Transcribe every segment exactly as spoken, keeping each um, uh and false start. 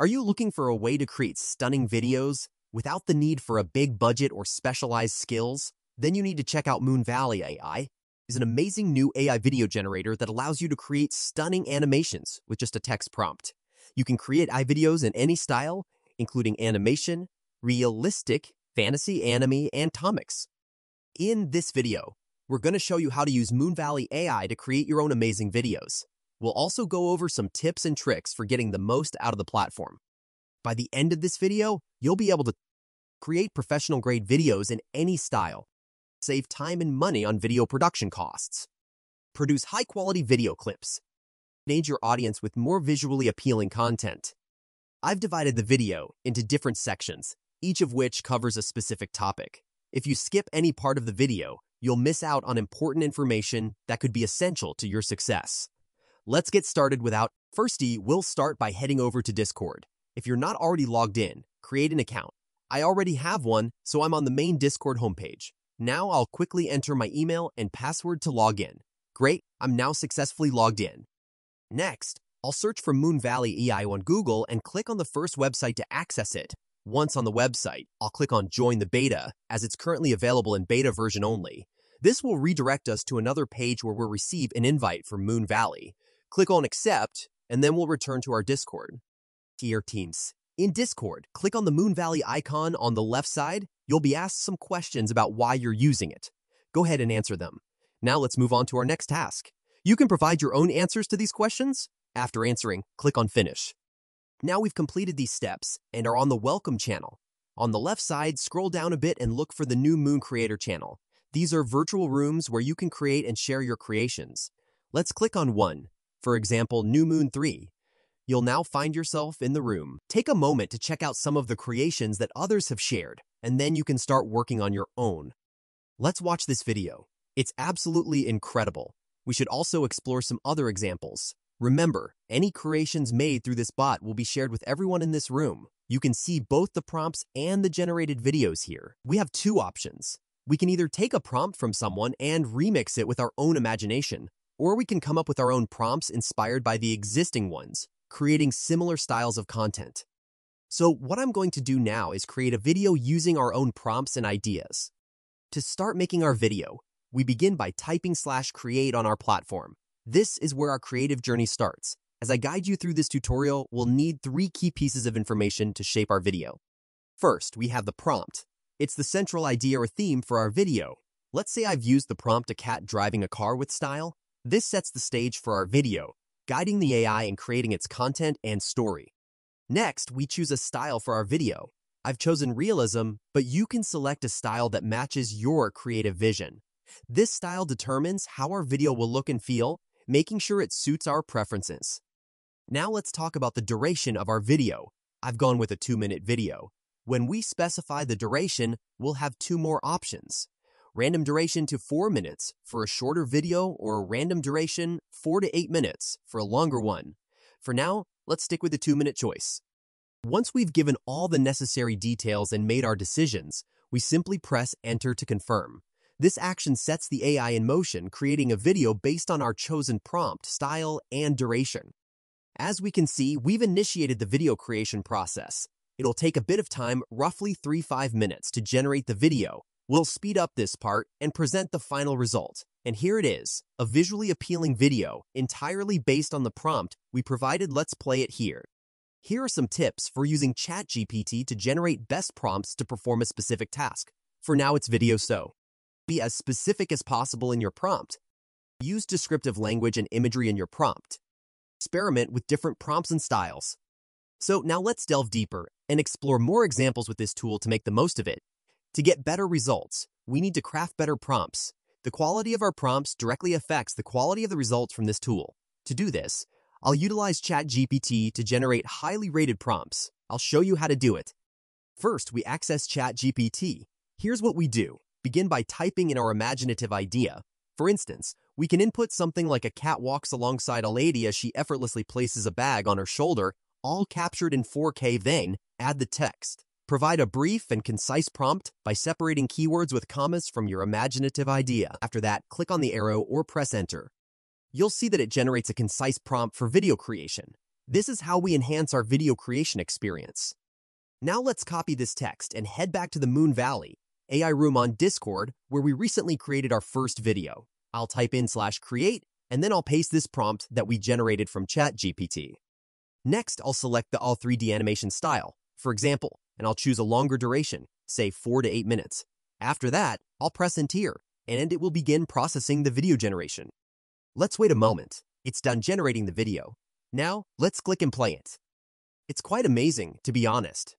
Are you looking for a way to create stunning videos without the need for a big budget or specialized skills? Then you need to check out Moonvalley A I. It's an amazing new A I video generator that allows you to create stunning animations with just a text prompt. You can create A I videos in any style, including animation, realistic, fantasy, anime, and comics. In this video, we're going to show you how to use Moonvalley A I to create your own amazing videos. We'll also go over some tips and tricks for getting the most out of the platform. By the end of this video, you'll be able to create professional-grade videos in any style, save time and money on video production costs, produce high-quality video clips, engage your audience with more visually appealing content. I've divided the video into different sections, each of which covers a specific topic. If you skip any part of the video, you'll miss out on important information that could be essential to your success. Let's get started without. Firsty, we'll start by heading over to Discord. If you're not already logged in, create an account. I already have one, so I'm on the main Discord homepage. Now I'll quickly enter my email and password to log in. Great, I'm now successfully logged in. Next, I'll search for Moonvalley A I on Google and click on the first website to access it. Once on the website, I'll click on Join the Beta, as it's currently available in beta version only. This will redirect us to another page where we'll receive an invite from Moonvalley. Click on Accept, and then we'll return to our Discord. Dear Teams, in Discord, click on the Moonvalley icon on the left side. You'll be asked some questions about why you're using it. Go ahead and answer them. Now let's move on to our next task. You can provide your own answers to these questions. After answering, click on Finish. Now we've completed these steps and are on the Welcome channel. On the left side, scroll down a bit and look for the new Moon Creator channel. These are virtual rooms where you can create and share your creations. Let's click on one. For example, New Moon three. You'll now find yourself in the room. Take a moment to check out some of the creations that others have shared, and then you can start working on your own. Let's watch this video. It's absolutely incredible. We should also explore some other examples. Remember, any creations made through this bot will be shared with everyone in this room. You can see both the prompts and the generated videos here. We have two options. We can either take a prompt from someone and remix it with our own imagination, or we can come up with our own prompts inspired by the existing ones, creating similar styles of content. So what I'm going to do now is create a video using our own prompts and ideas. To start making our video, we begin by typing slash create on our platform. This is where our creative journey starts. As I guide you through this tutorial, we'll need three key pieces of information to shape our video. First, we have the prompt. It's the central idea or theme for our video. Let's say I've used the prompt a cat driving a car with style. This sets the stage for our video, guiding the A I in creating its content and story. Next, we choose a style for our video. I've chosen realism, but you can select a style that matches your creative vision. This style determines how our video will look and feel, making sure it suits our preferences. Now let's talk about the duration of our video. I've gone with a two-minute video. When we specify the duration, we'll have two more options. Random duration to four minutes for a shorter video, or random duration four to eight minutes for a longer one. For now, let's stick with the two-minute choice. Once we've given all the necessary details and made our decisions, we simply press Enter to confirm. This action sets the A I in motion, creating a video based on our chosen prompt, style, and duration. As we can see, we've initiated the video creation process. It'll take a bit of time, roughly three to five minutes, to generate the video. We'll speed up this part and present the final result. And here it is, a visually appealing video entirely based on the prompt we provided. Let's play it here. Here are some tips for using ChatGPT to generate best prompts to perform a specific task. For now, it's video, so be as specific as possible in your prompt. Use descriptive language and imagery in your prompt. Experiment with different prompts and styles. So now let's delve deeper and explore more examples with this tool to make the most of it. To get better results, we need to craft better prompts. The quality of our prompts directly affects the quality of the results from this tool. To do this, I'll utilize ChatGPT to generate highly rated prompts. I'll show you how to do it. First, we access ChatGPT. Here's what we do. Begin by typing in our imaginative idea. For instance, we can input something like a cat walks alongside a lady as she effortlessly places a bag on her shoulder, all captured in four K. Then add the text. Provide a brief and concise prompt by separating keywords with commas from your imaginative idea. After that, click on the arrow or press Enter. You'll see that it generates a concise prompt for video creation. This is how we enhance our video creation experience. Now let's copy this text and head back to the Moonvalley A I room on Discord, where we recently created our first video. I'll type in slash create, and then I'll paste this prompt that we generated from ChatGPT. Next, I'll select the all three D animation style, for example, and I'll choose a longer duration, say four to eight minutes. After that, I'll press enter, and it will begin processing the video generation. Let's wait a moment. It's done generating the video. Now, let's click and play it. It's quite amazing, to be honest.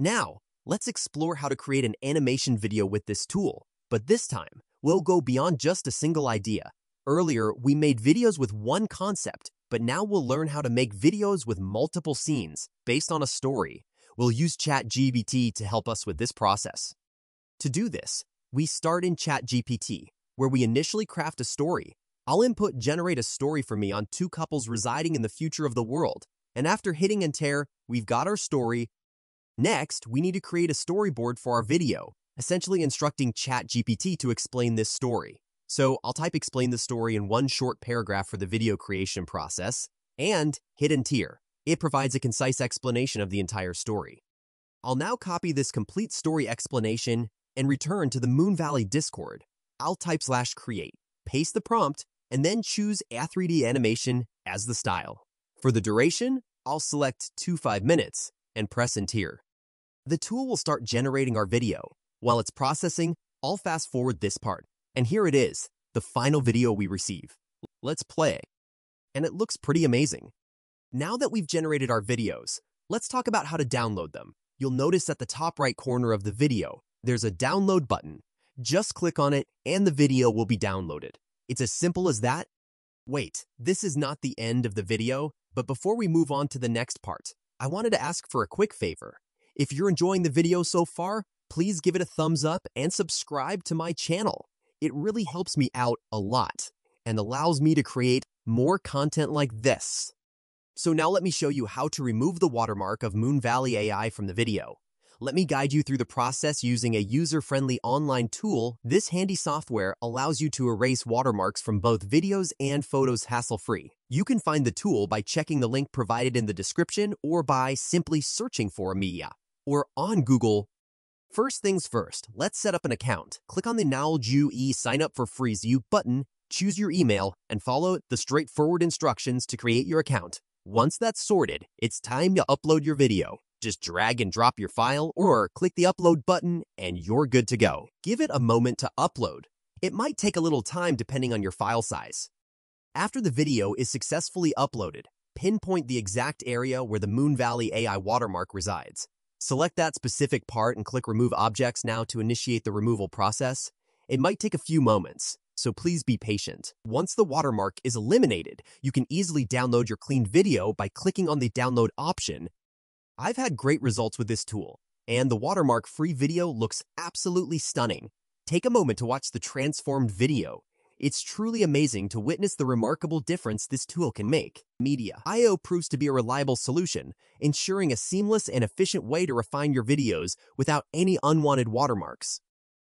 Now, let's explore how to create an animation video with this tool, but this time, we'll go beyond just a single idea. Earlier, we made videos with one concept, but now we'll learn how to make videos with multiple scenes based on a story. We'll use ChatGPT to help us with this process. To do this, we start in ChatGPT, where we initially craft a story. I'll input generate a story for me on two couples residing in the future of the world, and after hitting enter, we've got our story. Next, we need to create a storyboard for our video, essentially instructing ChatGPT to explain this story. So I'll type explain the story in one short paragraph for the video creation process, and hit enter. It provides a concise explanation of the entire story. I'll now copy this complete story explanation and return to the Moonvalley Discord. I'll type slash create, paste the prompt, and then choose A three D animation as the style. For the duration, I'll select two to five minutes and press enter. The tool will start generating our video. While it's processing, I'll fast forward this part. And here it is, the final video we receive. Let's play. And it looks pretty amazing. Now that we've generated our videos, let's talk about how to download them. You'll notice at the top right corner of the video, there's a download button. Just click on it and the video will be downloaded. It's as simple as that. Wait, this is not the end of the video, but before we move on to the next part, I wanted to ask for a quick favor. If you're enjoying the video so far, please give it a thumbs up and subscribe to my channel. It really helps me out a lot and allows me to create more content like this. So now let me show you how to remove the watermark of Moonvalley A I from the video. Let me guide you through the process using a user-friendly online tool. This handy software allows you to erase watermarks from both videos and photos hassle-free. You can find the tool by checking the link provided in the description or by simply searching for Media or on Google. First things first, let's set up an account. Click on the Now You E Sign Up for Free You button, choose your email, and follow the straightforward instructions to create your account. Once that's sorted, it's time to upload your video. Just drag and drop your file or click the upload button and you're good to go. Give it a moment to upload. It might take a little time depending on your file size. After the video is successfully uploaded, pinpoint the exact area where the Moonvalley A I watermark resides. Select that specific part and click Remove Objects Now to initiate the removal process. It might take a few moments, so please be patient. Once the watermark is eliminated, you can easily download your clean video by clicking on the download option. I've had great results with this tool, and the watermark-free video looks absolutely stunning. Take a moment to watch the transformed video. It's truly amazing to witness the remarkable difference this tool can make. Media dot I O proves to be a reliable solution, ensuring a seamless and efficient way to refine your videos without any unwanted watermarks.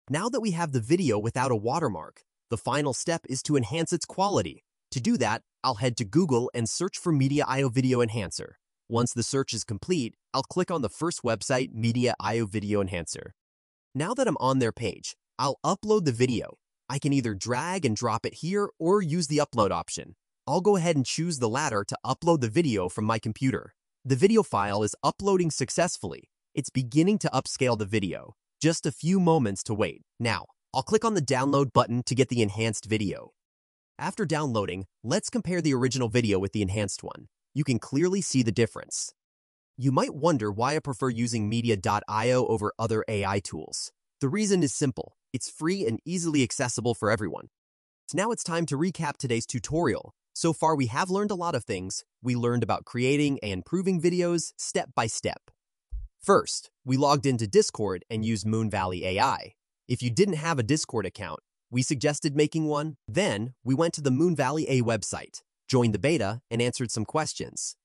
Now that we have the video without a watermark, the final step is to enhance its quality. To do that, I'll head to Google and search for Media dot I O Video Enhancer. Once the search is complete, I'll click on the first website, Media dot I O Video Enhancer. Now that I'm on their page, I'll upload the video. I can either drag and drop it here or use the upload option. I'll go ahead and choose the latter to upload the video from my computer. The video file is uploading successfully. It's beginning to upscale the video. Just a few moments to wait. Now, I'll click on the download button to get the enhanced video. After downloading, let's compare the original video with the enhanced one. You can clearly see the difference. You might wonder why I prefer using Media dot I O over other A I tools. The reason is simple. It's free and easily accessible for everyone. Now it's time to recap today's tutorial. So far, we have learned a lot of things. We learned about creating and improving videos step by step. First, we logged into Discord and used Moonvalley A I. If you didn't have a Discord account, we suggested making one. Then, we went to the Moonvalley A I website, joined the beta, and answered some questions.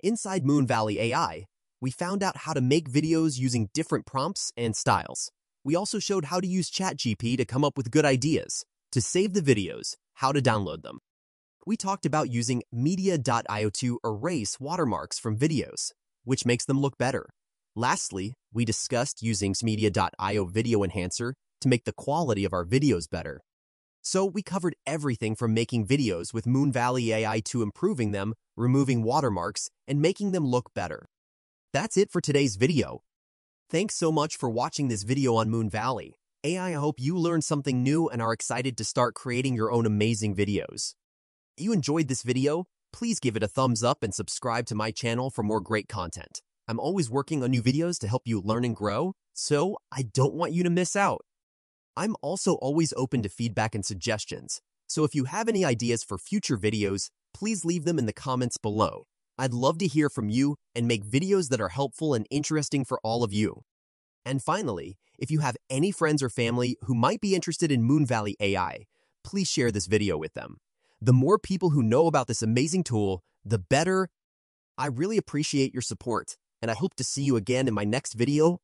Inside Moonvalley A I, we found out how to make videos using different prompts and styles. We also showed how to use ChatGPT to come up with good ideas, to save the videos, how to download them. we talked about using Media dot i o to erase watermarks from videos, which makes them look better. Lastly, we discussed using Media dot i o Video Enhancer to make the quality of our videos better. So we covered everything from making videos with Moonvalley A I to improving them, removing watermarks, and making them look better. That's it for today's video. Thanks so much for watching this video on Moonvalley A I. I hope you learned something new and are excited to start creating your own amazing videos. If you enjoyed this video, please give it a thumbs up and subscribe to my channel for more great content. I'm always working on new videos to help you learn and grow, so I don't want you to miss out. I'm also always open to feedback and suggestions, so if you have any ideas for future videos, please leave them in the comments below. I'd love to hear from you and make videos that are helpful and interesting for all of you. And finally, if you have any friends or family who might be interested in Moonvalley A I, please share this video with them. The more people who know about this amazing tool, the better. I really appreciate your support, and I hope to see you again in my next video